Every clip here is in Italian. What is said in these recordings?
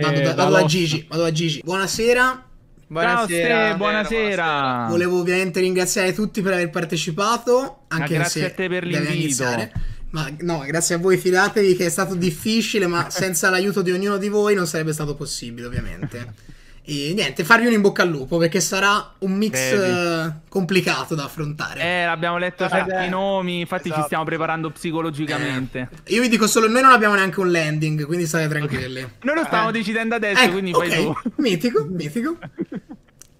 Vado da Gigi. Buonasera. Buonasera. Volevo ovviamente ringraziare tutti per aver partecipato. Anche grazie a te per l'invito. Ma no, grazie a voi, fidatevi che è stato difficile, ma senza l'aiuto di ognuno di voi non sarebbe stato possibile, ovviamente. E niente, farvi un in bocca al lupo, perché sarà un mix complicato da affrontare. Abbiamo letto certi nomi, infatti ci stiamo preparando psicologicamente. Io vi dico solo, noi non abbiamo neanche un landing, quindi state tranquilli. Noi lo stiamo decidendo adesso, quindi fai tu. Mitico, mitico.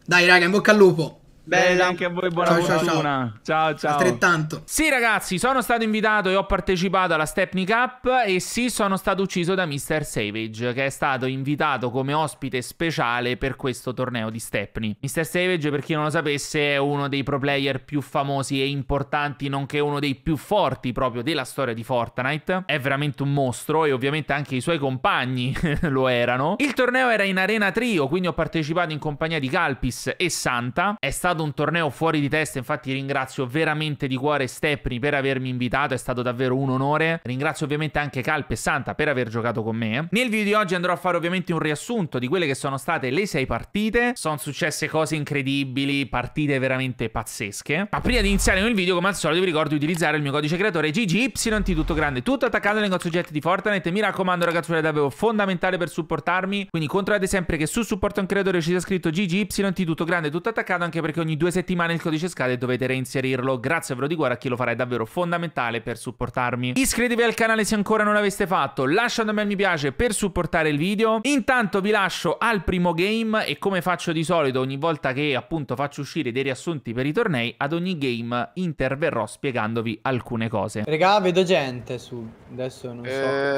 Dai raga, in bocca al lupo. Bella, anche a voi buona fortuna. Ciao. Altrettanto. Sì ragazzi, sono stato invitato e ho partecipato alla St3pny Cup e sì, sono stato ucciso da Mr. Savage, che è stato invitato come ospite speciale per questo torneo di St3pny. Mr. Savage, per chi non lo sapesse, è uno dei pro player più famosi e importanti, nonché uno dei più forti proprio della storia di Fortnite. È veramente un mostro e ovviamente anche i suoi compagni lo erano. Il torneo era in arena trio, quindi ho partecipato in compagnia di Calpys e Santa. È stato un torneo fuori di testa, infatti ringrazio veramente di cuore St3pny per avermi invitato, è stato davvero un onore. Ringrazio ovviamente anche Calpys e Santa per aver giocato con me. Nel video di oggi andrò a fare ovviamente un riassunto di quelle che sono state le 6 partite. Sono successe cose incredibili, partite veramente pazzesche. Ma prima di iniziare il video, come al solito, vi ricordo di utilizzare il mio codice creatore GIGIYT, tutto grande, tutto attaccato, nel negozio oggetti di Fortnite. Mi raccomando ragazzi, è davvero fondamentale per supportarmi, quindi controllate sempre che su supporto a un creatore ci sia scritto GIGIYT, tutto grande, tutto attaccato, anche perché ogni 2 settimane il codice scade e dovete reinserirlo. Grazie però di cuore a chi lo farà, è davvero fondamentale per supportarmi. Iscrivetevi al canale se ancora non l'aveste fatto, lasciate un bel mi piace per supportare il video. Intanto vi lascio al primo game e, come faccio di solito ogni volta che appunto faccio uscire dei riassunti per i tornei, ad ogni game interverrò spiegandovi alcune cose. Regà, vedo gente su, adesso non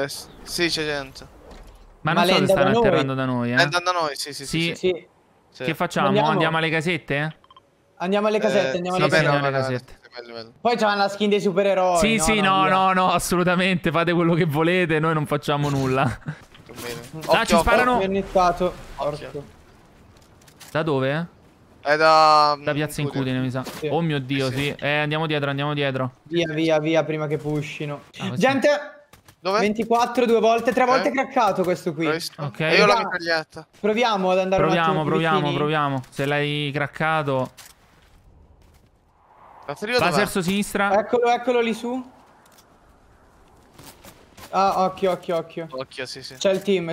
so. Sì, c'è gente. Ma non so se stanno atterrando da noi, Sì. Che facciamo? Andiamo alle casette? Andiamo alle casette. Poi c'hanno la skin dei supereroi. No, assolutamente. Fate quello che volete, noi non facciamo nulla. Là ci sparano. Da dove? È da Piazza Incudine, mi sa. Sì. Oh mio Dio, sì. Andiamo dietro. Via, prima che pushino. Gente! Dove? 24, 2 volte, 3 volte craccato questo qui. Ok. E io l'ho mitragliata. Proviamo ad andare un attimo. Se l'hai craccato. Va verso sinistra. Eccolo lì su. Ah, occhio. Occhio, sì. C'è il team.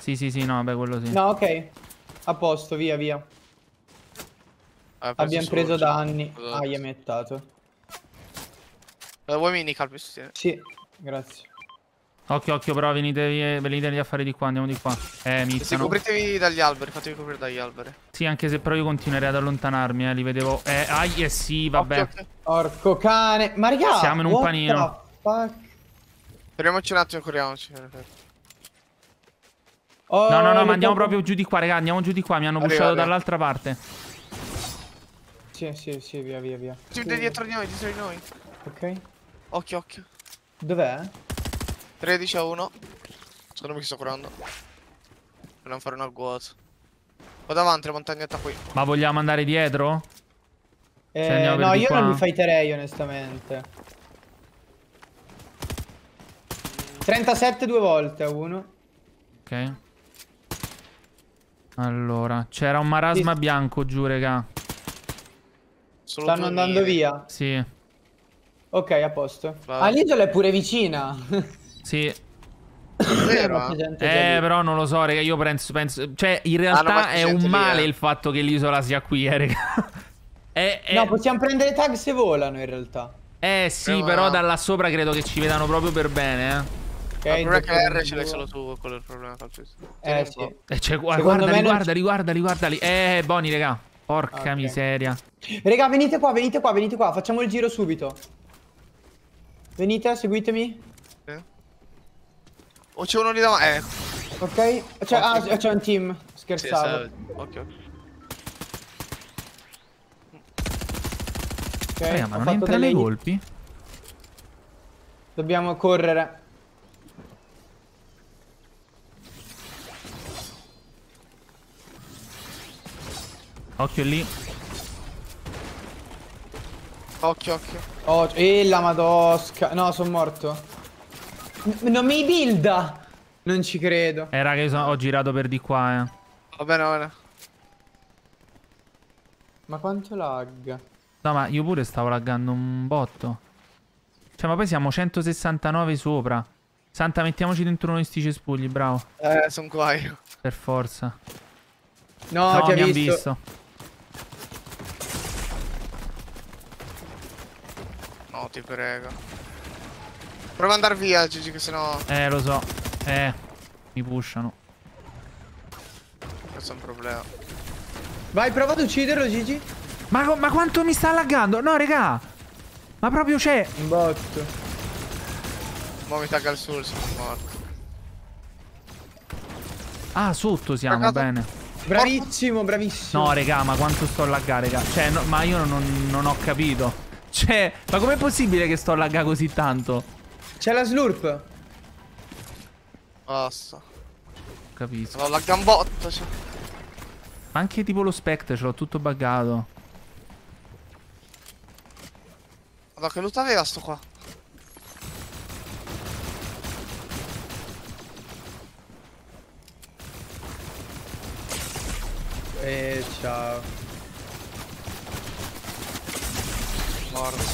Sì, no, beh, quello sì. No, ok. A posto, via. Abbiamo preso danni. Ah, gli è mettato. Vuoi mini calpestare? Sì, grazie. Occhio, però venitevi a fare di qua, andiamo di qua. Se copritevi dagli alberi, fatevi coprire dagli alberi. Sì, anche se però io continuerei ad allontanarmi, li vedevo. Sì, vabbè. Porco cane. Ma raga, siamo in un panino. Speriamoci un attimo, corriamoci. No, ma andiamo proprio giù di qua, raga, andiamo giù di qua, mi hanno pushato dall'altra parte. Sì, via. Sì, dietro di noi. Ok. Occhio. Dov'è? 13-1. Secondo me che sto curando. Dobbiamo fare un agguato. Vado avanti, la montagnetta qui. Ma vogliamo andare dietro? No, io non mi fighterei onestamente. 37 2 volte a uno. Ok. Allora, c'era un marasma bianco giù, raga. Stanno andando via. Sì. Ok, a posto. L'isola è pure vicina. Sì. Però non lo so, raga, io penso cioè, in realtà è un male il fatto che l'isola sia qui, raga. No, possiamo prendere tag se volano, in realtà. Sì, però da là sopra credo che ci vedano proprio per bene, Ok, non è che R ce l'hai solo tu, quello è il problema. Sì. Cioè, guardali. Boni, raga. Porca miseria. Raga, venite qua, facciamo il giro subito. Venite, seguitemi. O c'è uno lì davanti. Ok. C'è un team. Scherzavo. Ok. Ma non entra nei colpi. Dobbiamo correre. Occhio lì. Occhio. La madosca. No, sono morto. Non mi builda. Non ci credo. Raga, io ho girato per di qua, Va bene, va bene. Ma quanto lagga? No, ma io pure stavo laggando un botto. Cioè, ma poi siamo 169 sopra. Santa, mettiamoci dentro noi sti cespugli, bravo. Sono qua io. Per forza. No, no, mi hanno visto. No, ti prego. Prova ad andare via, Gigi, che sennò... lo so. Mi pushano. Questo è un problema. Vai, prova ad ucciderlo, Gigi. Ma quanto mi sta laggando? No, raga. Ma proprio c'è... un botto. Mo' mi tagga il sul, sono morto. Ah, sotto siamo, Taccato. Bene. Bravissimo, bravissimo. No, raga, ma quanto sto a laggare, raga. Cioè, no, ma io non ho capito. Cioè, ma com'è possibile che sto a laggare così tanto? C'è la slurp. Basta. Capisco. Ho lagga un botto, cioè. Ma anche tipo lo spectre, ce l'ho tutto buggato. Ma che loot aveva sto qua? Ciao. Morto.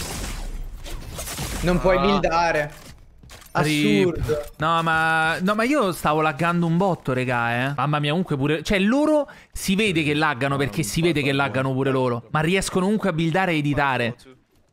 Non puoi buildare. Assurdo. No ma io stavo laggando un botto, regà. Mamma mia, comunque pure. Cioè loro si vede che laggano, perché si vede che laggano pure loro. Ma riescono comunque a buildare e editare.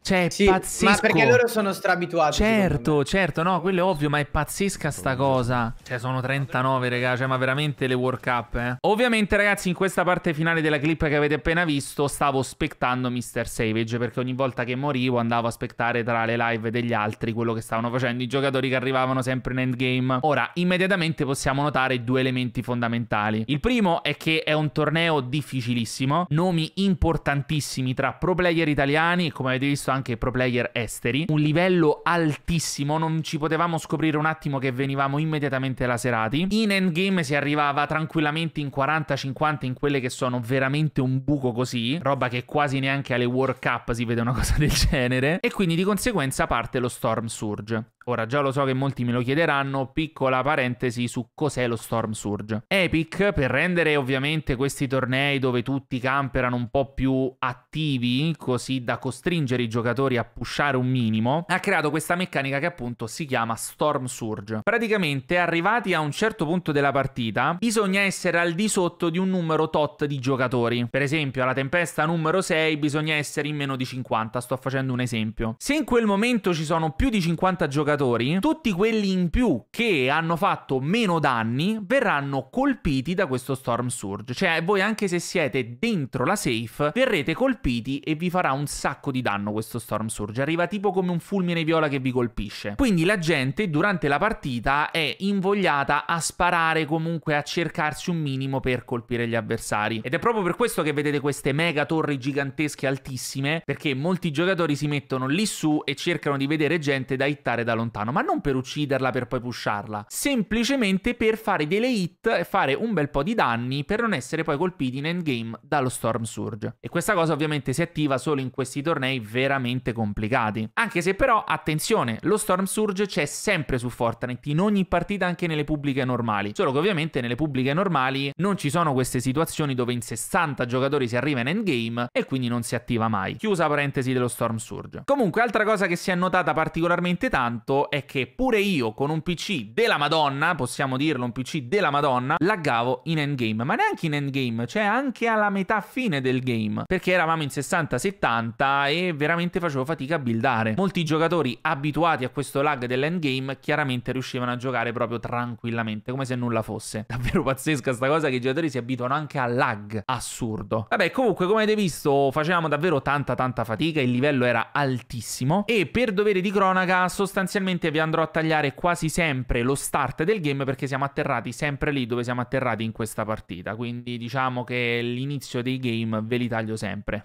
Cioè è pazzesco. Ma perché loro sono strabituati. Certo, certo. No, quello è ovvio. Ma è pazzesca sta cosa. Cioè sono 39, raga. Cioè ma veramente le World Cup, Ovviamente ragazzi, in questa parte finale della clip che avete appena visto stavo aspettando Mr. Savage, perché ogni volta che morivo andavo a aspettare tra le live degli altri quello che stavano facendo i giocatori che arrivavano sempre in endgame. Ora immediatamente possiamo notare due elementi fondamentali. Il primo è che è un torneo difficilissimo. Nomi importantissimi tra pro player italiani e, come avete visto, anche pro player esteri. Un livello altissimo, non ci potevamo scoprire un attimo che venivamo immediatamente laserati. In endgame si arrivava tranquillamente in 40-50, in quelle che sono veramente un buco così, roba che quasi neanche alle World Cup si vede una cosa del genere, e quindi di conseguenza parte lo Storm Surge. Ora già lo so che molti me lo chiederanno, piccola parentesi su cos'è lo Storm Surge. Epic, per rendere ovviamente questi tornei dove tutti i camp erano un po' più attivi, così da costringere i giocatori a pushare un minimo, ha creato questa meccanica che appunto si chiama Storm Surge. Praticamente arrivati a un certo punto della partita bisogna essere al di sotto di un numero tot di giocatori. Per esempio alla tempesta numero 6 bisogna essere in meno di 50, sto facendo un esempio. Se in quel momento ci sono più di 50 giocatori, tutti quelli in più che hanno fatto meno danni verranno colpiti da questo Storm Surge. Cioè voi, anche se siete dentro la safe, verrete colpiti e vi farà un sacco di danno questo Storm Surge. Arriva tipo come un fulmine viola che vi colpisce. Quindi la gente durante la partita è invogliata a sparare, comunque a cercarsi un minimo per colpire gli avversari. Ed è proprio per questo che vedete queste mega torri gigantesche altissime, perché molti giocatori si mettono lì su e cercano di vedere gente da hittare da lontano, ma non per ucciderla per poi pusharla, semplicemente per fare delle hit e fare un bel po' di danni per non essere poi colpiti in endgame dallo Storm Surge. E questa cosa ovviamente si attiva solo in questi tornei veramente complicati. Anche se però, attenzione, lo Storm Surge c'è sempre su Fortnite, in ogni partita, anche nelle pubbliche normali, solo che ovviamente nelle pubbliche normali non ci sono queste situazioni dove in 60 giocatori si arriva in endgame e quindi non si attiva mai. Chiusa parentesi dello Storm Surge. Comunque, altra cosa che si è notata particolarmente tanto è che pure io con un PC della Madonna, possiamo dirlo, un PC della Madonna, laggavo in endgame. Ma neanche in endgame, cioè anche alla metà fine del game, perché eravamo in 60-70 e veramente facevo fatica a buildare. Molti giocatori abituati a questo lag dell'endgame chiaramente riuscivano a giocare proprio tranquillamente, come se nulla fosse. Davvero pazzesca sta cosa, che i giocatori si abituano anche al lag, assurdo. Vabbè, comunque come avete visto facevamo davvero tanta fatica, il livello era altissimo e per dovere di cronaca sostanzialmente vi andrò a tagliare quasi sempre lo start del game, perché siamo atterrati sempre lì dove siamo atterrati in questa partita. Quindi diciamo che l'inizio dei game ve li taglio sempre.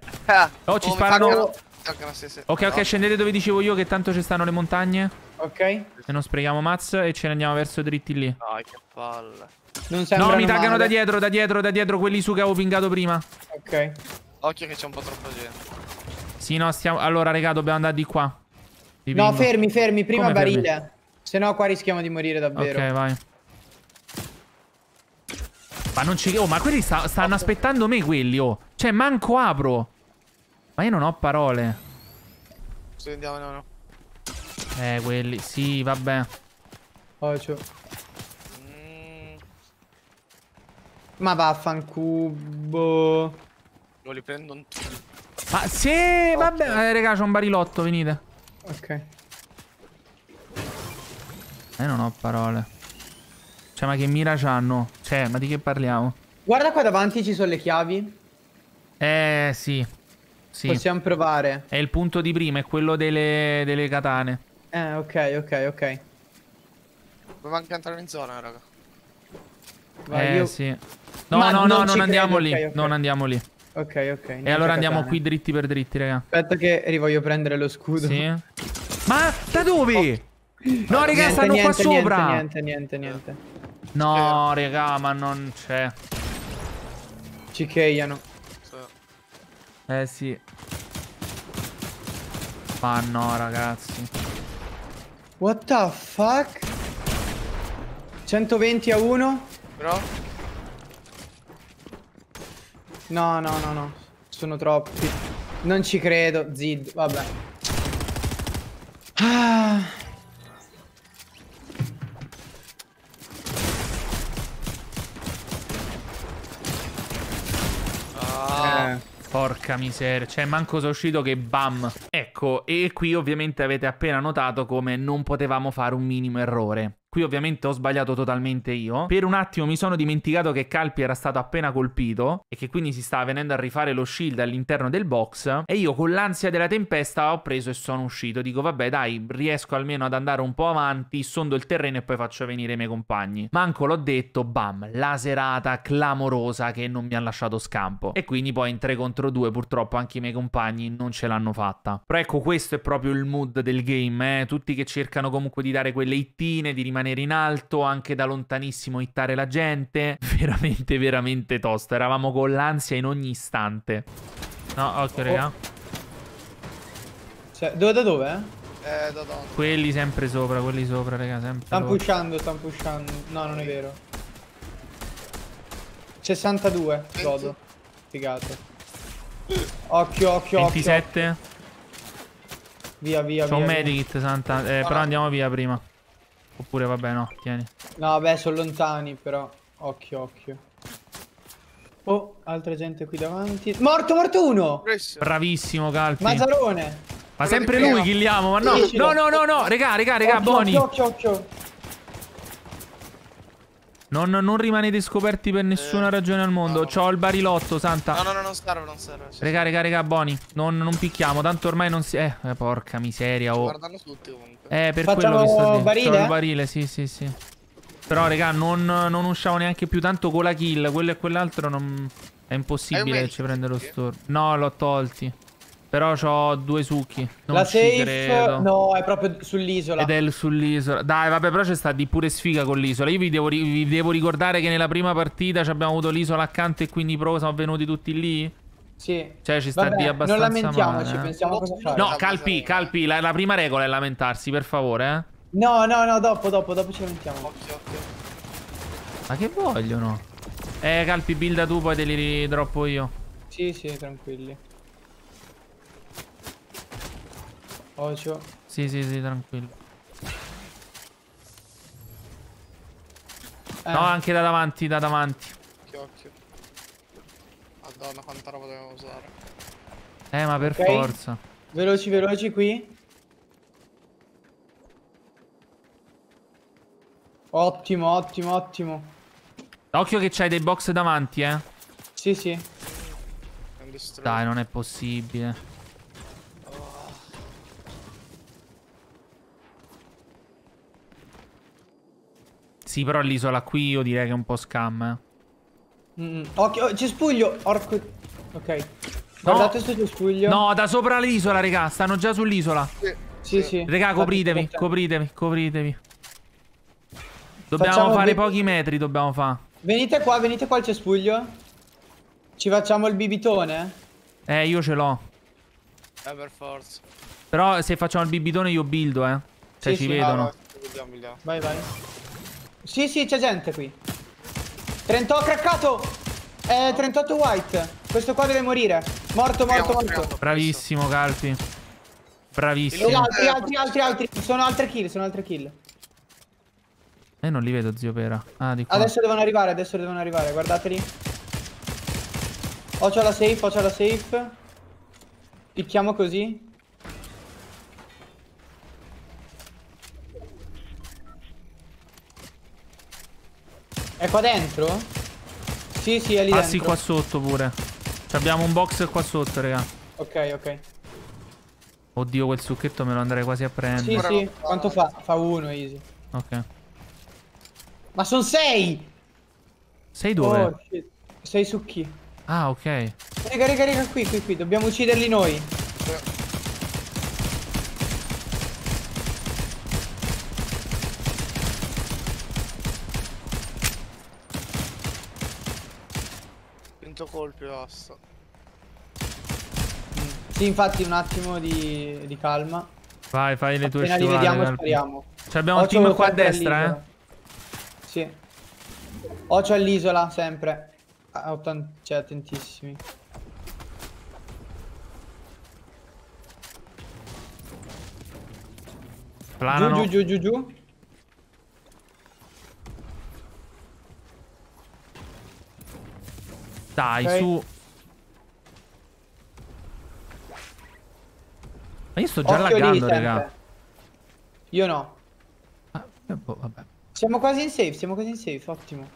Oh, ci sparano. Ok, scendete dove dicevo io, che tanto ci stanno le montagne. Ok. E non sprechiamo mazz e ce ne andiamo verso dritti lì. Dai, che palle. No, mi taggano da dietro, quelli su che avevo pingato prima. Ok. Occhio che c'è un po' troppa gente. Sì, no, stiamo... Allora, raga, dobbiamo andare di qua. No, fermi, prima barile. Se no qua rischiamo di morire davvero. Ok, vai. Ma non ci... Oh, ma quelli stanno aspettando me, quelli, oh. Cioè, manco apro. Ma io non ho parole. Sì, andiamo, no, no. Quelli... Sì, vabbè. Oh, c'ho... Ma vaffancubo. Lo riprendo un tubo. Ma sì, okay, vabbè. Raga, c'ho un barilotto, venite. Ok. Non ho parole. Cioè, ma che mira c'hanno? Cioè, ma di che parliamo? Guarda qua davanti, ci sono le chiavi. Sì. Sì. Possiamo provare. È il punto di prima, è quello delle katane. Ok, ok, ok. Dobbiamo anche entrare in zona, raga. Vai, io... sì. No, ma no, no, non andiamo credo, lì. Okay, okay. Non andiamo lì. Ok, ok. E allora andiamo katane. Qui dritti per dritti, raga. Aspetta che rivoglio prendere lo scudo. Sì. Ma da dove? Oh. No, raga, niente, stanno niente, qua niente, sopra. Niente, niente, niente. No, raga, ma non c'è. Ci cheiano. Sì. Ma no, ragazzi. What the fuck? 120-1. Bro. No, no, no, no. Sono troppi. Non ci credo. Zid, vabbè. Ah. Porca miseria. Cioè, manco sono uscito che bam. Ecco, e qui ovviamente avete appena notato come non potevamo fare un minimo errore. Qui ovviamente ho sbagliato totalmente io. Per un attimo mi sono dimenticato che Calpy era stato appena colpito e che quindi si stava venendo a rifare lo shield all'interno del box. E io con l'ansia della tempesta ho preso e sono uscito. Dico vabbè dai, riesco almeno ad andare un po' avanti, sondo il terreno e poi faccio venire i miei compagni. Manco l'ho detto, bam, la serata clamorosa che non mi ha lasciato scampo. E quindi poi in 3 contro 2 purtroppo anche i miei compagni non ce l'hanno fatta. Però ecco, questo è proprio il mood del game, eh? Tutti che cercano comunque di dare quelle hittine, di rimanere in alto, anche da lontanissimo hittare la gente. Veramente, veramente tosta. Eravamo con l'ansia in ogni istante. No, occhio, raga. Cioè, da dove? Da dove? Quelli sopra, raga, sempre. Stanno pushando, stanno pushando. No, non è vero. 62, godo. Figato. Occhio, occhio, 27. Occhio. 27. Via, via, c'ho un medikit, Santa. Però andiamo via prima. Oppure vabbè no, tieni. No vabbè, sono lontani però. Occhio, occhio. Oh, altra gente qui davanti. Morto, morto uno. Bravissimo Calpy. Mazzarone. Ma sempre lui killiamo, ma no. No, no, no, no. Regà, regà, regà, buoni. Occhio, occhio. Non rimanete scoperti per nessuna ragione al mondo. No, no. C'ho il barilotto, Santa. No, no, no, non serve, non serve. Regà, regà, regà, buoni. Non picchiamo, tanto ormai non si... porca miseria, oh. Guardano tutti comunque. Per facciamo quello che sto dentro. Barile? C'ho il barile, sì, sì, sì. Però, regà, non usciamo neanche più tanto con la kill. Quello e quell'altro non... È impossibile che ci prenda lo store. No, l'ho tolti. Però c'ho 2 succhi. Non la safe credo. No, è proprio sull'isola. Ed è sull'isola. Dai vabbè, però c'è sta di pure sfiga con l'isola. Io vi devo ricordare che nella prima partita ci abbiamo avuto l'isola accanto e quindi pro sono venuti tutti lì. Sì. Cioè ci sta vabbè, di abbastanza non lamentiamoci, male, pensiamo cosa fare. No, Calpy, Calpy, la prima regola è lamentarsi, per favore, eh. No, no, no, dopo ci lamentiamo. Occhio, occhio. Ma che vogliono? Calpy, builda tu, poi te li ridroppo io. Sì, sì, tranquilli. Occhio. Sì, sì, sì, tranquillo. No, anche da davanti, da davanti. Occhio, occhio. Madonna, quanta roba dobbiamo usare. Ma per forza. Veloci, veloci qui. Ottimo, ottimo, ottimo. Occhio che c'hai dei box davanti, eh. Sì, sì. Dai, non è possibile. Sì, però l'isola qui io direi che è un po' scam. Occhio, cespuglio. Orco. Ok. Guardate questo cespuglio. No, da sopra l'isola, raga. Stanno già sull'isola. Sì, sì, sì. Raga, copritevi, copritevi, copritevi. Dobbiamo fare pochi metri, dobbiamo fare. Venite qua al cespuglio. Ci facciamo il bibitone? Io ce l'ho. Per forza. Però se facciamo il bibitone io buildo, eh. Cioè sì, ci vedono. Vai, vai. Sì, sì, c'è gente qui. 38 ha craccato. 38 white. Questo qua deve morire. Morto, morto, morto. Bravissimo, Calpy. Bravissimo. Altri. Sono altre kill, non li vedo, zio Pera. Ah, di qua. Adesso devono arrivare, guardateli. O c'ho la safe, Picchiamo così. È qua dentro? Sì, sì, è lì dentro. Ah sì, qua sotto pure. Abbiamo un box qua sotto, raga. Ok, ok. Oddio, quel succhetto me lo andrei quasi a prendere. Sì, sì. Quanto fa? Fa uno, easy. Ok. Ma sono 6! 6 dove? Oh, shit. 6 su chi? Ah, ok. Raga, qui. Dobbiamo ucciderli noi. Colpi, basta. Sì, infatti un attimo di calma. Vai, fai le tue scelte. Appena li vediamo spariamo. Abbiamo un team qua a destra, Sì. Ocio all'isola, sempre. Cioè, attentissimi. Planano. Giù. Dai, okay. Su. Ma io sto già laggando, raga. Io no. Ah, vabbè. Siamo quasi in safe, ottimo.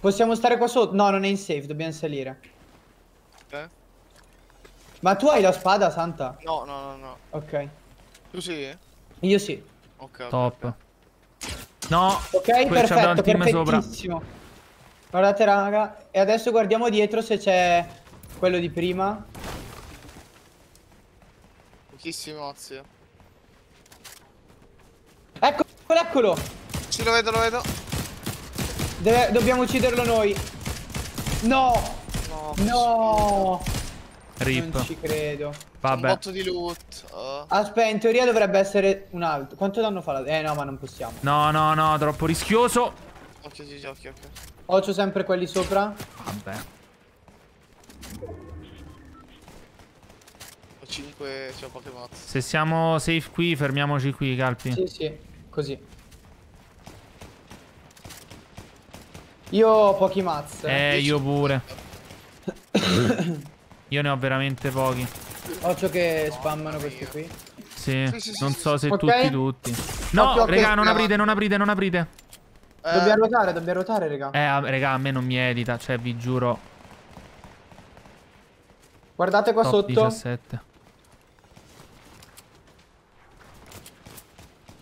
Possiamo stare qua sotto? No, non è in safe, dobbiamo salire. Ok. Ma tu hai la spada, Santa? No, no. Ok. Tu sì? Io sì. Ok. Top. Okay. No. Ok, perfetto, perfettissimo. Sopra. Guardate, raga. E adesso guardiamo dietro se c'è quello di prima. Pochissimo, zio. Eccolo, eccolo. Sì, lo vedo, Dobbiamo ucciderlo noi. No. Rip. Non ci credo. Vabbè. Un botto di loot. Aspetta, in teoria dovrebbe essere un altro. Quanto danno fa la... no, ma non possiamo. No, troppo rischioso. Ok. Occhio sempre quelli sopra. Vabbè. Ho 5, c'ho poche mazze. Se siamo safe qui, fermiamoci qui, Calpy. Sì, così. Io ho pochi mazze. Io pure. Io ne ho veramente pochi. Occhio che spammano questi qui. Sì, non so se tutti. No, raga, non aprite. Dobbiamo ruotare, raga. Raga, a me non mi edita, cioè, vi giuro. Guardate qua sotto. 17.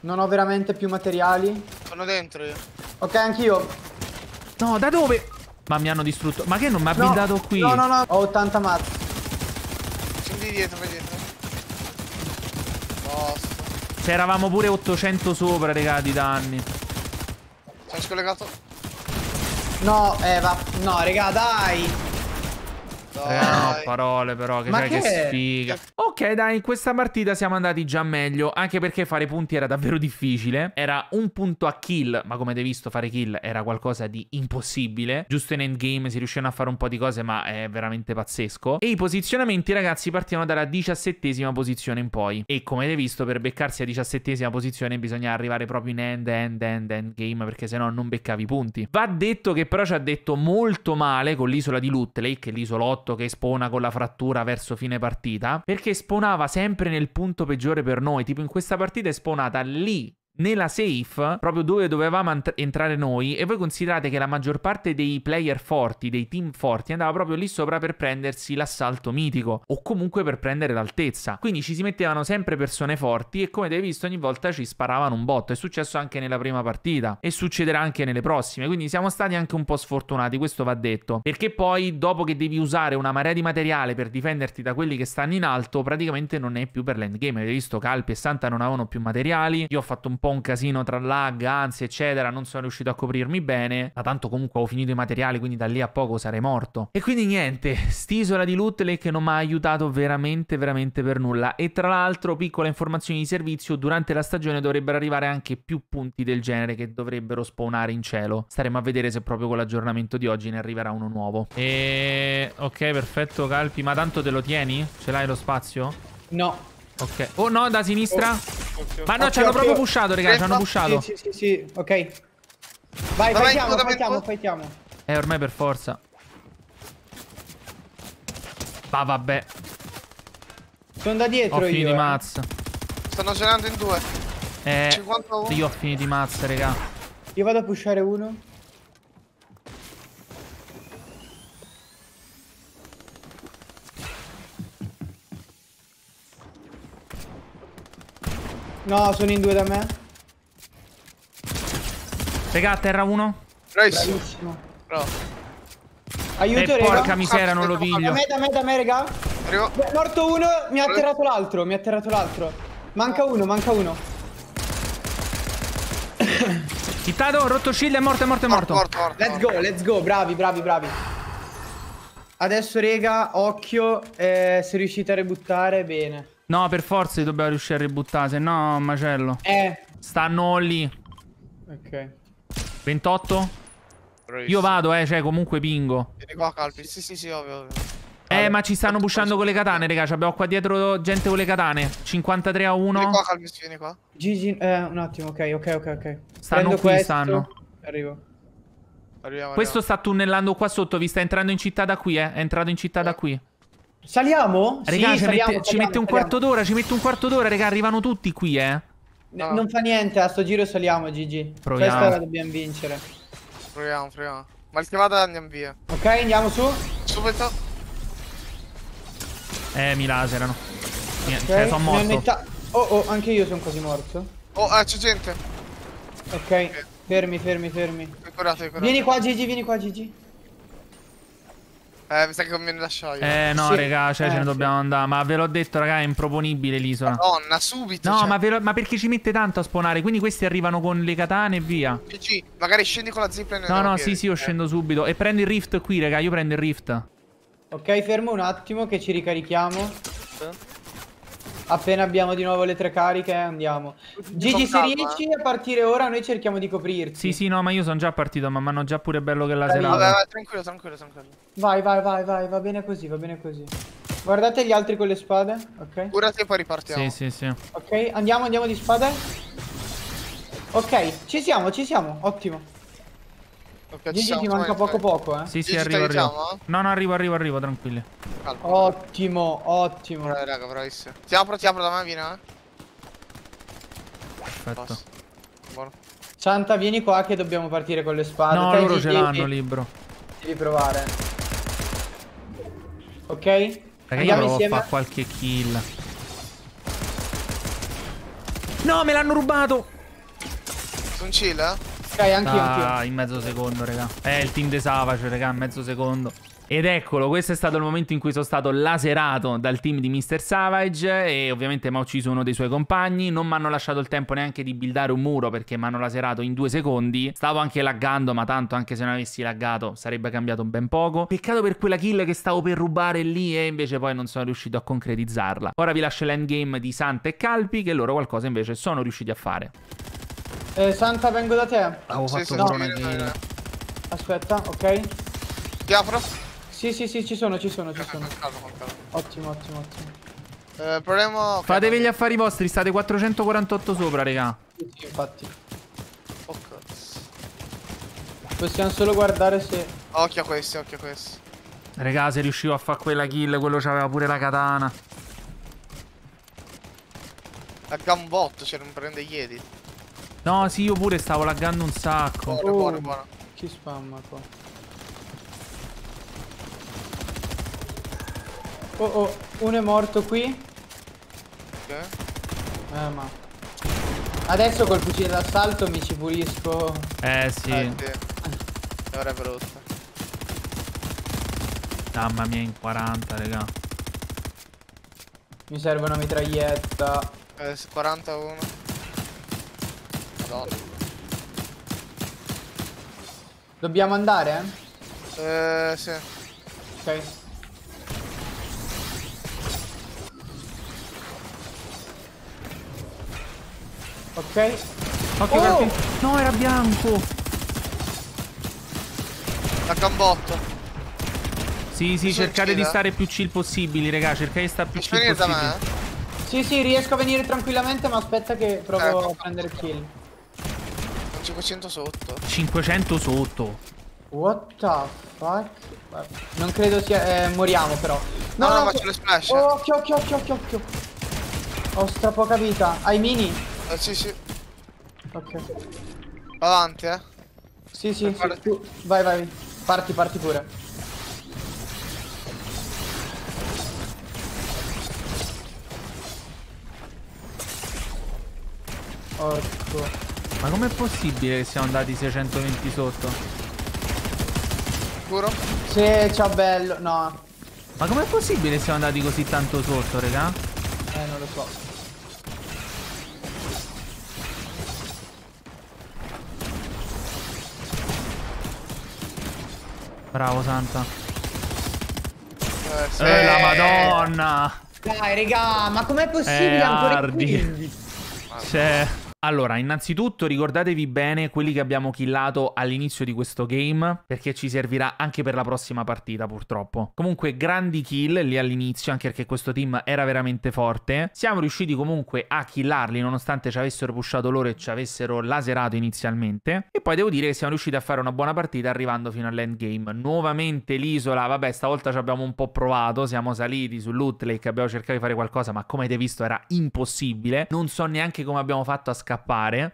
Non ho veramente più materiali. Sono dentro io. Ok, anch'io. No, da dove? Ma mi hanno distrutto. Ma che non mi ha blindato qui? No. Ho 80 mazzi. Scendi dietro, vedete. Basta. C'eravamo pure 800 sopra, raga, di danni. Sono scollegato. No, no, raga, dai. No, parole però, che sfiga. Ok, dai, in questa partita siamo andati già meglio, anche perché fare punti era davvero difficile. Era un punto a kill, ma come avete visto fare kill era qualcosa di impossibile. Giusto in endgame si riuscirono a fare un po' di cose, ma è veramente pazzesco. E i posizionamenti, ragazzi, partivano dalla 17ª posizione in poi. E come avete visto, per beccarsi a 17ª posizione bisogna arrivare proprio in endgame, perché sennò non beccavi punti. Va detto che però ci ha detto molto male con l'isola di Lootley, che è l'isolotto che spona con la frattura verso fine partita, perché spawnava sempre nel punto peggiore per noi. Tipo in questa partita è spawnata lì, nella safe, proprio dove dovevamo entrare noi. E voi considerate che la maggior parte dei player forti, dei team forti, andava proprio lì sopra per prendersi l'assalto mitico, o comunque per prendere l'altezza. Quindi ci si mettevano sempre persone forti, e come avete visto ogni volta ci sparavano un botto. È successo anche nella prima partita e succederà anche nelle prossime. Quindi siamo stati anche un po' sfortunati, questo va detto, perché poi dopo che devi usare una marea di materiale per difenderti da quelli che stanno in alto, praticamente non è più per l'endgame. Avete visto, Calpy e Santa non avevano più materiali. Io ho fatto un po' po' un casino tra lag, anzi eccetera, non sono riuscito a coprirmi bene, ma tanto comunque ho finito i materiali, quindi da lì a poco sarei morto. E quindi niente, st'isola di Lootley che non mi ha aiutato veramente veramente per nulla. E tra l'altro, piccola informazione di servizio, durante la stagione dovrebbero arrivare anche più punti del genere che dovrebbero spawnare in cielo. Staremo a vedere se proprio con l'aggiornamento di oggi ne arriverà uno nuovo. E... ok, perfetto Calpy, ma tanto te lo tieni? Ce l'hai lo spazio? No. Ok. Oh no, da sinistra. Oh, ma no, okay, ci hanno proprio pushato, raga, ci hanno pushato. Sì, sì, sì, ok. Vai, fightiamo. Ormai per forza. Va, vabbè. Sono da dietro io. Ho finito i mazza. Stanno cenando in due. 51. Io ho finito i mazza, raga. Io vado a pushare uno. No, sono in due da me. Raga, terra uno. Bravissimo. Aiuto, raga. Porca miseria, non lo piglio. Da me, raga. Arrivo. Morto uno, mi ha atterrato l'altro. Manca uno. Hittato, rotto shield, è morto, è morto. Let's go, bravi. Adesso, raga, occhio, se riuscite a ributtare, bene. No, per forza dobbiamo riuscire a ributtare, se no macello. Stanno lì. Ok. 28. Bravissimo. Io vado, cioè comunque pingo. Vieni qua, Calpy. Sì, ovvio. Ma ci stanno pushando con le katane, raga. Abbiamo qua dietro gente con le katane. 53-1. Vieni qua, Calpy, vieni qua. Gigi, un attimo, ok. Stanno prendo qui, stanno. Arriviamo. Questo sta tunnellando qua sotto, vi sta entrando in città da qui, È entrato in città da qui. Saliamo? Regà, sì, ci mette un quarto d'ora, regà, arrivano tutti qui, No. Non fa niente, a sto giro saliamo, Gigi. Proviamo. Questa la dobbiamo vincere. Proviamo. Mal che vada andiamo via. Ok, andiamo su. Subito. Mi laserano. Niente, okay. Sono morto. Oh, anche io sono quasi morto. C'è gente. Ok, fermi. Curate. Vieni qua, Gigi. Mi sa che conviene lasciare. No, sì, raga, ce ne dobbiamo andare. Ma ve l'ho detto, raga, è improponibile l'isola. Madonna, subito. No, ma perché ci mette tanto a spawnare? Quindi questi arrivano con le katane e via. GG, magari scendi con la zipline. No, sì, io scendo subito. E prendo il rift qui, raga, io prendo il rift. Ok, fermo un attimo che ci ricarichiamo. Appena abbiamo di nuovo le tre cariche, andiamo. Gigi, se riesci a partire ora, noi cerchiamo di coprirti. Sì, no, ma io sono già partito, ma mi hanno già pure bello che la serata. Vabbè, tranquillo. Vai, va bene così. Guardate gli altri con le spade, ok? Ora se poi ripartiamo. Sì. Ok, andiamo di spade. Ok, ci siamo, ottimo. Okay, Gigi, ti manca poco. Sì, Gigi, arrivo. No, arrivo, tranquilli. Calma. Ottimo. Raga, bravissimo. Ti apro da me, vieni, Perfetto. Buono. Santa, vieni qua che dobbiamo partire con le spade. No, loro Gigi, ce l'hanno, libro. Devi provare. Ok? Raga, io provo a fare qualche kill. No, me l'hanno rubato! Sono chill, anch'io. In mezzo secondo, raga. Il team de Savage, raga, in mezzo secondo. Ed eccolo, questo è stato il momento in cui sono stato laserato dal team di Mr. Savage e ovviamente mi ha ucciso uno dei suoi compagni. Non mi hanno lasciato il tempo neanche di buildare un muro perché mi hanno laserato in 2 secondi. Stavo anche laggando, ma tanto anche se non avessi laggato sarebbe cambiato ben poco. Peccato per quella kill che stavo per rubare lì e invece poi non sono riuscito a concretizzarla. Ora vi lascio l'endgame di Santa e Calpy che loro qualcosa invece sono riusciti a fare. Santa, vengo da te. Avevo fatto pure una kill. Aspetta, ok. Ti apro? Sì, ci sono. Calma. Ottimo. Proviamo... Fatevi gli affari vostri, state 448 sopra, raga. Sì, infatti. Oh, cazzo. Possiamo solo guardare se... Occhio a questi. Raga, se riuscivo a fare quella kill, quello c'aveva pure la katana. La gambotto, cioè non prende gli edit. No, sì, io pure stavo laggando un sacco. Buono. Chi spamma qua? Uno è morto qui. Ok. Ma adesso col fucile d'assalto mi ci pulisco. Sì. Ora è brutta. Mamma mia, in 40, raga. Mi serve una mitraglietta. 41. Madonna. Dobbiamo andare? Sì. Ok. Ok. Ok, oh! No, era bianco. La gambotto. Sì, sì, cercate di stare più chill possibili, raga, cercate di stare più chill possibili. Sì, sì, riesco a venire tranquillamente, ma aspetta che provo a prendere kill. 500 sotto. 500 sotto. What the fuck? Non credo sia... moriamo però. No, no, no, faccio le splash. Occhio, occhio, occhio, occhio, occhio. Ho stra poca vita. Hai mini? Sì, sì. Ok. Avanti, eh. Sì, sì, sì. Vai, vai. Parti, parti pure. Orco. Ma com'è possibile che siamo andati 620 sotto? Sicuro? Sì, ciao bello, no. Ma com'è possibile che siamo andati così tanto sotto, raga? Non lo so. Bravo Santa. Sì. La madonna. Dai raga, ma com'è possibile ancora Ardi. Cioè... Allora, innanzitutto ricordatevi bene quelli che abbiamo killato all'inizio di questo game, perché ci servirà anche per la prossima partita purtroppo. Comunque grandi kill lì all'inizio, anche perché questo team era veramente forte. Siamo riusciti comunque a killarli nonostante ci avessero pushato loro e ci avessero laserato inizialmente. E poi devo dire che siamo riusciti a fare una buona partita arrivando fino all'endgame. Nuovamente l'isola, vabbè stavolta ci abbiamo un po' provato, siamo saliti su Lootley, abbiamo cercato di fare qualcosa ma come avete visto era impossibile. Non so neanche come abbiamo fatto a scappare.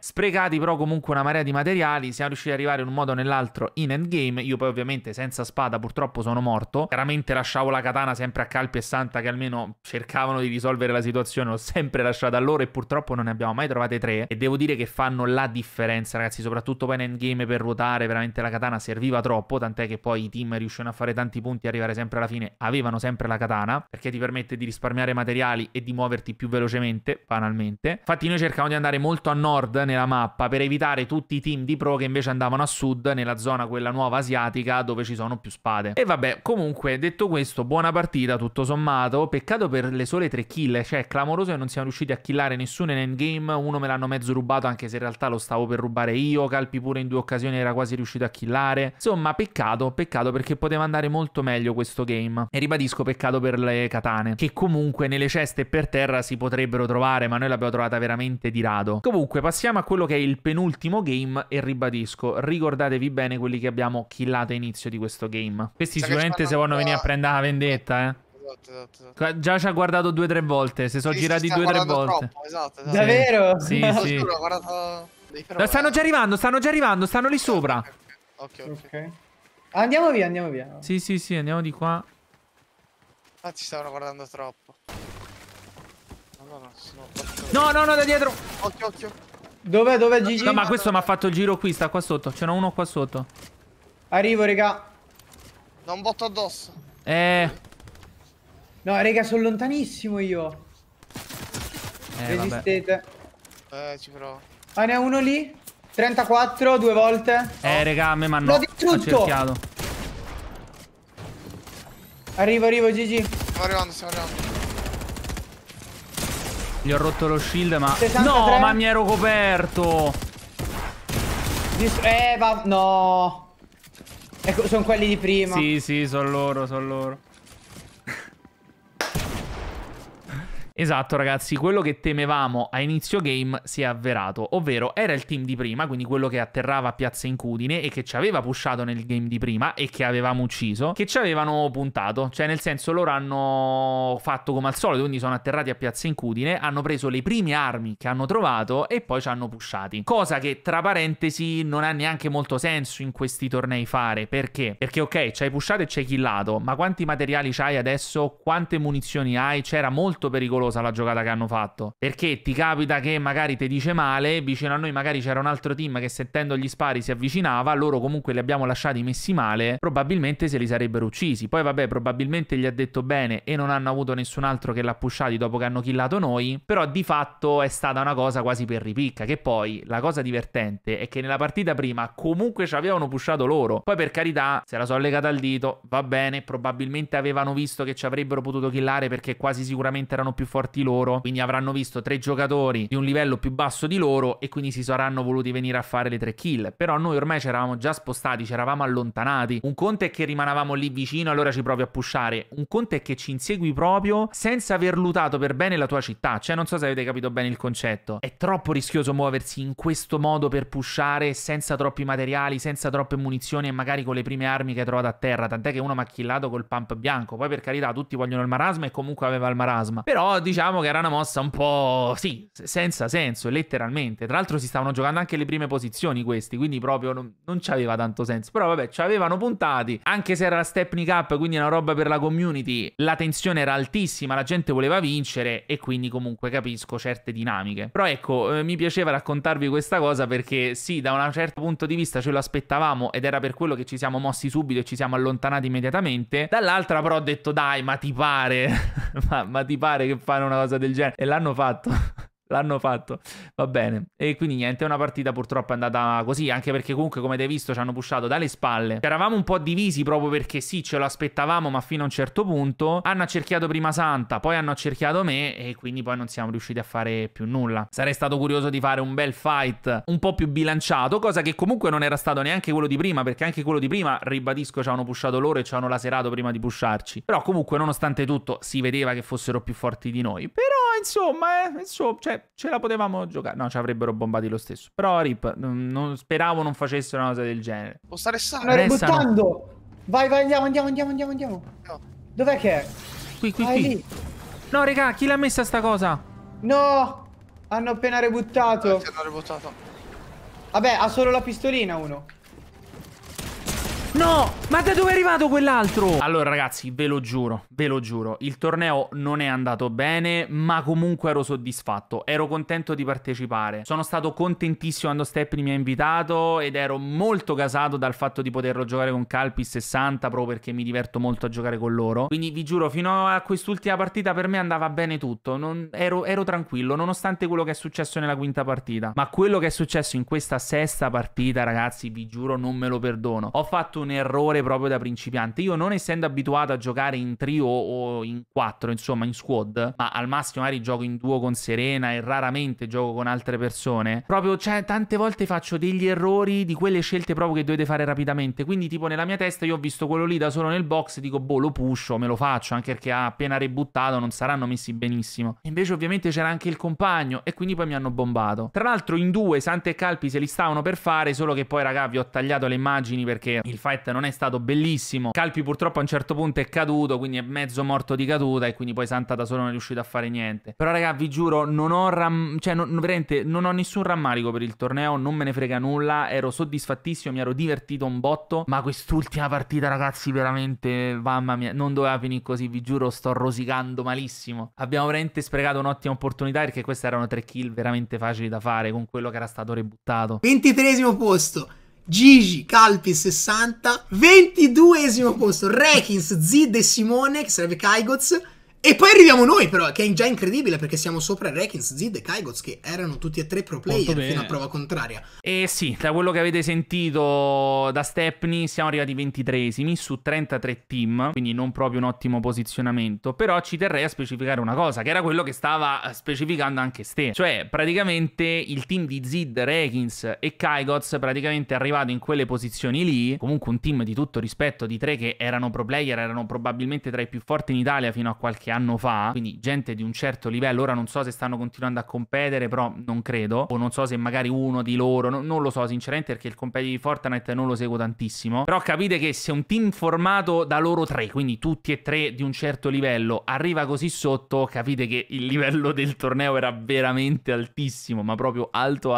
Sprecati però comunque una marea di materiali, siamo riusciti ad arrivare in un modo o nell'altro in endgame. Io poi ovviamente senza spada purtroppo sono morto. Chiaramente lasciavo la katana sempre a Calpys e Santa, che almeno cercavano di risolvere la situazione. L'ho sempre lasciata a loro e purtroppo non ne abbiamo mai trovate tre. E devo dire che fanno la differenza, ragazzi, soprattutto poi in endgame per ruotare. Veramente la katana serviva troppo, tant'è che poi i team riuscivano a fare tanti punti e arrivare sempre alla fine avevano sempre la katana, perché ti permette di risparmiare materiali e di muoverti più velocemente, banalmente. Infatti noi cercavamo di andare molto a nord nella mappa per evitare tutti i team di pro che invece andavano a sud nella zona quella nuova asiatica dove ci sono più spade. E vabbè, comunque detto questo, buona partita tutto sommato. Peccato per le sole 3 kill, cioè è clamoroso che non siamo riusciti a killare nessuno in endgame. Uno me l'hanno mezzo rubato, anche se in realtà lo stavo per rubare io. Calpy pure in due occasioni era quasi riuscito a killare. Insomma peccato, peccato, perché poteva andare molto meglio questo game. E ribadisco, peccato per le katane, che comunque nelle ceste per terra si potrebbero trovare, ma noi l'abbiamo trovata veramente di rado. Comunque passiamo a quello che è il penultimo game e ribadisco, ricordatevi bene quelli che abbiamo killato all'inizio di questo game. Questi sicuramente se vogliono venire a prendere la vendetta, eh. Esatto. Già ci ha guardato 2 o 3 volte, se sono sì, girati 2 o 3 volte. Troppo, esatto. Davvero? Sì, sì. Sì. Giuro, guardato... no, stanno già arrivando, stanno già arrivando, stanno lì sopra. Ok, ok. Okay. Andiamo via, andiamo via. Sì, sì, sì, andiamo di qua. Ah, ci stavano guardando troppo. No, no, no, da dietro. Occhio, occhio. Dov'è, dov'è Gigi? No, ma questo mi ha fatto il giro qui, sta qua sotto. Ce n'è uno qua sotto. Arrivo, raga. Da un botto addosso. No, raga, sono lontanissimo io. Resistete. Vabbè. Ci provo. Ah, ne ha uno lì. 34, 2 volte. Raga, a me m'hanno... l'ho distrutto. Arrivo, arrivo, Gigi. Stiamo arrivando, stiamo arrivando. Gli ho rotto lo shield, ma... 63. No, ma mi ero coperto. Va... no. Ecco, sono quelli di prima. Sì, sì, sono loro, sono loro. Esatto ragazzi, quello che temevamo a inizio game si è avverato, ovvero era il team di prima, quindi quello che atterrava a Piazza Incudine e che ci aveva pushato nel game di prima e che avevamo ucciso, che ci avevano puntato, cioè nel senso loro hanno fatto come al solito, quindi sono atterrati a Piazza Incudine, hanno preso le prime armi che hanno trovato e poi ci hanno pushati, cosa che tra parentesi non ha neanche molto senso in questi tornei fare, perché? Perché ok, ci hai pushato e ci hai killato, ma quanti materiali c'hai adesso, quante munizioni hai, c'era molto pericoloso pericolosa la giocata che hanno fatto, perché ti capita che magari ti dice male, vicino a noi magari c'era un altro team che sentendo gli spari si avvicinava, loro comunque li abbiamo lasciati messi male, probabilmente se li sarebbero uccisi. Poi vabbè, probabilmente gli ha detto bene e non hanno avuto nessun altro che l'ha pushati dopo che hanno killato noi, però di fatto è stata una cosa quasi per ripicca. Che poi la cosa divertente è che nella partita prima comunque ci avevano pushato loro, poi per carità se la sono legata al dito, va bene, probabilmente avevano visto che ci avrebbero potuto killare perché quasi sicuramente erano più forti loro, quindi avranno visto tre giocatori di un livello più basso di loro e quindi si saranno voluti venire a fare le tre kill. Però noi ormai ci eravamo già spostati, ci eravamo allontanati. Un conto è che rimanavamo lì vicino, allora ci provi a pushare, un conto è che ci insegui proprio senza aver lootato per bene la tua città. Cioè non so se avete capito bene il concetto, è troppo rischioso muoversi in questo modo per pushare senza troppi materiali, senza troppe munizioni e magari con le prime armi che hai trovato a terra, tant'è che uno mi ha killato col pump bianco. Poi per carità tutti vogliono il marasma e comunque aveva il marasma, però diciamo che era una mossa un po' sì, senza senso letteralmente. Tra l'altro si stavano giocando anche le prime posizioni questi, quindi proprio non c'aveva tanto senso, però vabbè ci avevano puntati, anche se era la St3pny Cup quindi una roba per la community, la tensione era altissima, la gente voleva vincere e quindi comunque capisco certe dinamiche. Però ecco, mi piaceva raccontarvi questa cosa perché sì, da un certo punto di vista ce lo aspettavamo ed era per quello che ci siamo mossi subito e ci siamo allontanati immediatamente, dall'altra però ho detto dai, ma ti pare ma ti pare che fanno una cosa del genere? E l'hanno fatto. L'hanno fatto, va bene. E quindi niente, una partita purtroppo è andata così, anche perché comunque come avete visto ci hanno pushato dalle spalle. Eravamo un po' divisi proprio perché sì, ce lo aspettavamo, ma fino a un certo punto. Hanno accerchiato prima Santa, poi hanno accerchiato me e quindi poi non siamo riusciti a fare più nulla. Sarei stato curioso di fare un bel fight un po' più bilanciato, cosa che comunque non era stato neanche quello di prima, perché anche quello di prima, ribadisco, ci hanno pushato loro e ci hanno laserato prima di pusharci. Però comunque nonostante tutto si vedeva che fossero più forti di noi. Però insomma, cioè ce la potevamo giocare. No, ci avrebbero bombati lo stesso. Però rip, speravo non facessero una cosa del genere. Posso restare? Buttando. Vai, andiamo. No. Dov'è che è? Qui. Lì. No, raga, chi l'ha messa sta cosa? No, hanno appena rebuttato. Vabbè, ha solo la pistolina uno. No, ma da dove è arrivato quell'altro? Allora ragazzi, ve lo giuro, il torneo non è andato bene, ma comunque ero soddisfatto, ero contento di partecipare. Sono stato contentissimo quando St3pny mi ha invitato ed ero molto gasato dal fatto di poterlo giocare con Calpys e Santa, proprio perché mi diverto molto a giocare con loro. Quindi vi giuro, fino a quest'ultima partita per me andava bene tutto, ero tranquillo, nonostante quello che è successo nella quinta partita. Ma quello che è successo in questa sesta partita, ragazzi, vi giuro, non me lo perdono. Ho fatto un errore proprio da principiante. Io, non essendo abituato a giocare in trio o in quattro, insomma in squad, ma al massimo magari gioco in duo con Serena e raramente gioco con altre persone, proprio cioè tante volte faccio degli errori di quelle scelte proprio che dovete fare rapidamente. Quindi tipo nella mia testa io ho visto quello lì da solo nel box e dico boh, lo pusho, me lo faccio, anche perché ha appena rebuttato, non saranno messi benissimo. E invece ovviamente c'era anche il compagno e quindi poi mi hanno bombato. Tra l'altro in due Santa e Calpys se li stavano per fare, solo che poi raga vi ho tagliato le immagini perché il fight non è stato bellissimo. Calpys purtroppo a un certo punto è caduto, quindi è mezzo morto di caduta e quindi poi Santa da solo non è riuscito a fare niente. Però raga vi giuro, veramente non ho nessun rammarico per il torneo, non me ne frega nulla, ero soddisfattissimo, mi ero divertito un botto, ma quest'ultima partita ragazzi veramente, mamma mia, non doveva finire così, vi giuro, sto rosicando malissimo. Abbiamo veramente sprecato un'ottima opportunità perché queste erano tre kill veramente facili da fare con quello che era stato rebuttato. 23° posto Gigi, Calpys 60, 22° posto Reckings, Zid e Simone, che sarebbe Kaigots. E poi arriviamo noi però, che è già incredibile perché siamo sopra Reckings, Zid e Kaigots, che erano tutti e tre pro player fino a prova contraria. E sì, da quello che avete sentito da St3pny siamo arrivati 23esimi su 33 team, quindi non proprio un ottimo posizionamento. Però ci terrei a specificare una cosa, che era quello che stava specificando anche Ste. Cioè praticamente il team di Zid, Reckings e Kaigots praticamente è arrivato in quelle posizioni lì. Comunque un team di tutto rispetto, di tre che erano pro player, erano probabilmente tra i più forti in Italia fino a qualche anno fa, quindi gente di un certo livello. Ora non so se stanno continuando a competere, però non credo, o non so se magari uno di loro, non lo so sinceramente perché il competitive di Fortnite non lo seguo tantissimo. Però capite che se un team formato da loro tre, quindi tutti e tre di un certo livello, arriva così sotto, capite che il livello del torneo era veramente altissimo, ma proprio alto.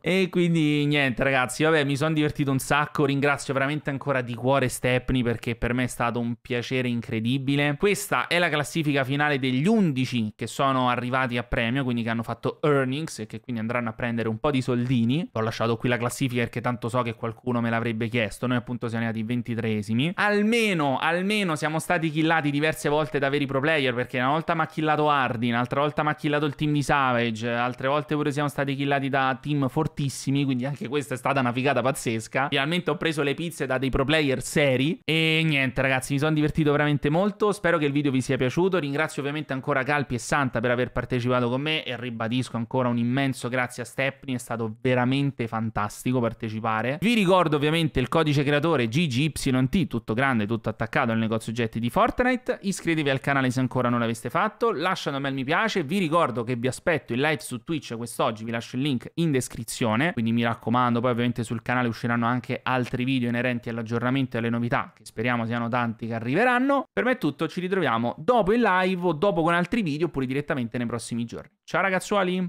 E quindi niente ragazzi, vabbè, mi sono divertito un sacco, ringrazio veramente ancora di cuore St3pny perché per me è stato un piacere incredibile. Questa è la nella classifica finale degli 11 che sono arrivati a premio, quindi che hanno fatto earnings e che quindi andranno a prendere un po' di soldini. Ho lasciato qui la classifica perché tanto so che qualcuno me l'avrebbe chiesto. Noi appunto siamo arrivati 23esimi. Almeno siamo stati killati diverse volte da veri pro player, perché una volta mi ha killato Ardi, un'altra volta mi ha killato il team di Savage, altre volte pure siamo stati killati da team fortissimi, quindi anche questa è stata una figata pazzesca. Finalmente ho preso le pizze da dei pro player seri e niente ragazzi, mi sono divertito veramente molto, spero che il video vi sia piaciuto. Ringrazio ovviamente ancora Calpy e Santa per aver partecipato con me e ribadisco ancora un immenso grazie a St3pny, è stato veramente fantastico partecipare. Vi ricordo ovviamente il codice creatore GIGIYT, tutto grande, tutto attaccato, al negozio oggetti di Fortnite. Iscrivetevi al canale se ancora non l'aveste fatto, lasciate un bel mi piace, vi ricordo che vi aspetto in live su Twitch quest'oggi, vi lascio il link in descrizione, quindi mi raccomando. Poi ovviamente sul canale usciranno anche altri video inerenti all'aggiornamento e alle novità, che speriamo siano tanti che arriveranno. Per me è tutto, ci ritroviamo dopo in live o dopo con altri video oppure direttamente nei prossimi giorni. Ciao ragazzuoli!